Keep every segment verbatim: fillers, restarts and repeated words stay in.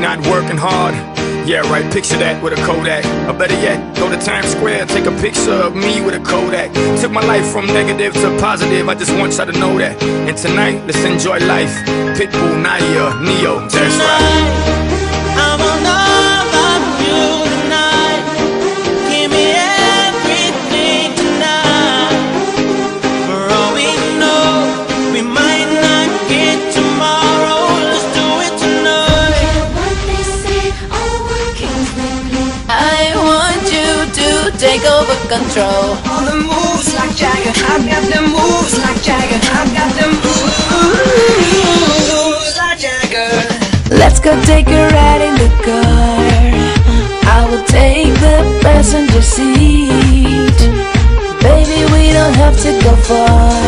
not working hard. Yeah, right, picture that with a Kodak. Or better yet, go to Times Square, take a picture of me with a Kodak. Took my life from negative to positive, I just want y'all to know that. And tonight, let's enjoy life. Pitbull, Nayer, Neo, that's tonight, right. I'm on love, I'm you. Take over control. All the moves like Jagger. I've got the moves like Jagger. I've got the moves like Jagger. Let's go take a ride in the car. I will take the passenger seat. Baby, we don't have to go far.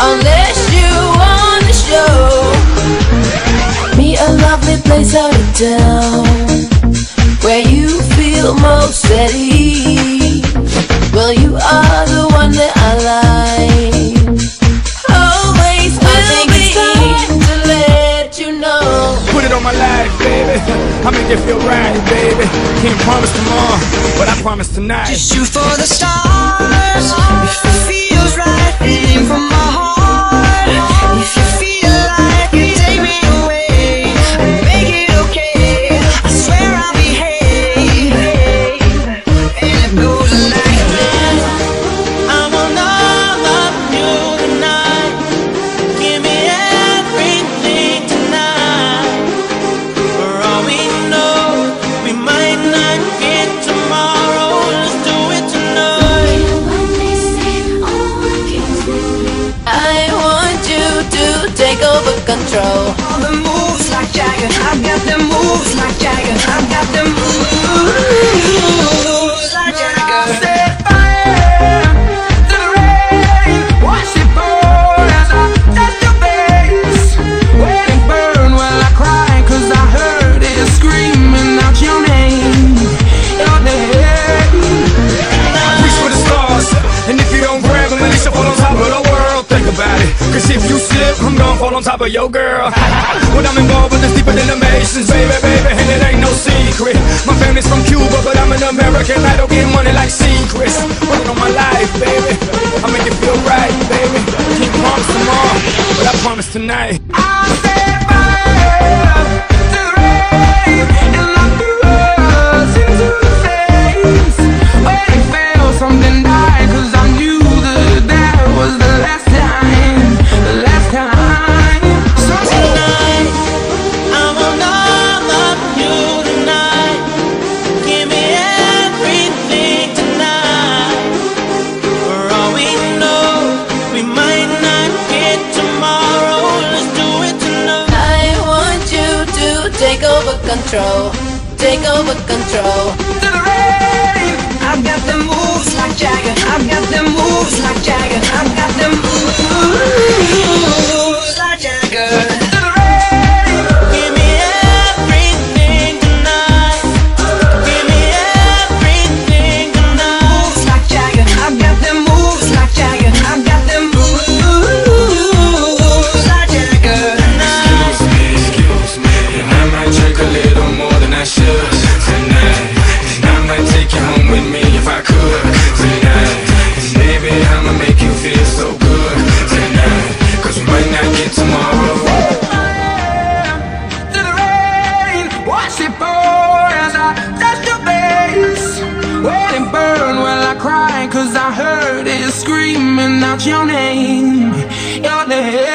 Unless you wanna show me a lovely place out of town where you feel most at ease. Well, you are the one that I like. Always will be time to let you know. Put it on my life, baby. I'll make it feel right, baby. Can't promise tomorrow, but I promise tonight. Just shoot for the stars. If it feels right, aim for my heart. If you feel like you take me away, I'll make it okay. I swear I'll be happy. Control. All the moves like Jagger. I've got the moves like Jagger. I've got the moves like Jagger. I set fire to the rain. Watch it pour as I touch your face. Wait and burn while I cry, cause I heard it screaming out your name. Your name. Reach for the stars, and if you don't grab them, at least you'll fall on top of the world. Think about it, cause if you slip, I'm gonna fall on top of your girl. When I'm involved with this deeper than the Masons, baby, baby, and it ain't no secret. My family's from Cuba, but I'm an American. I don't get money like secrets. Working on my life, baby. I make it feel right, baby. Keep promise tomorrow, but I promise tonight. I set fire to the rain, and I threw us into space. When it fell, something died, cause I knew that that was the last time. The last time. Control, take over control. To the rain. I've got the moves like Jagger. I've got the moves like Jagger. I've got the moves like Jagger. Cause I heard it screaming out your name, your name.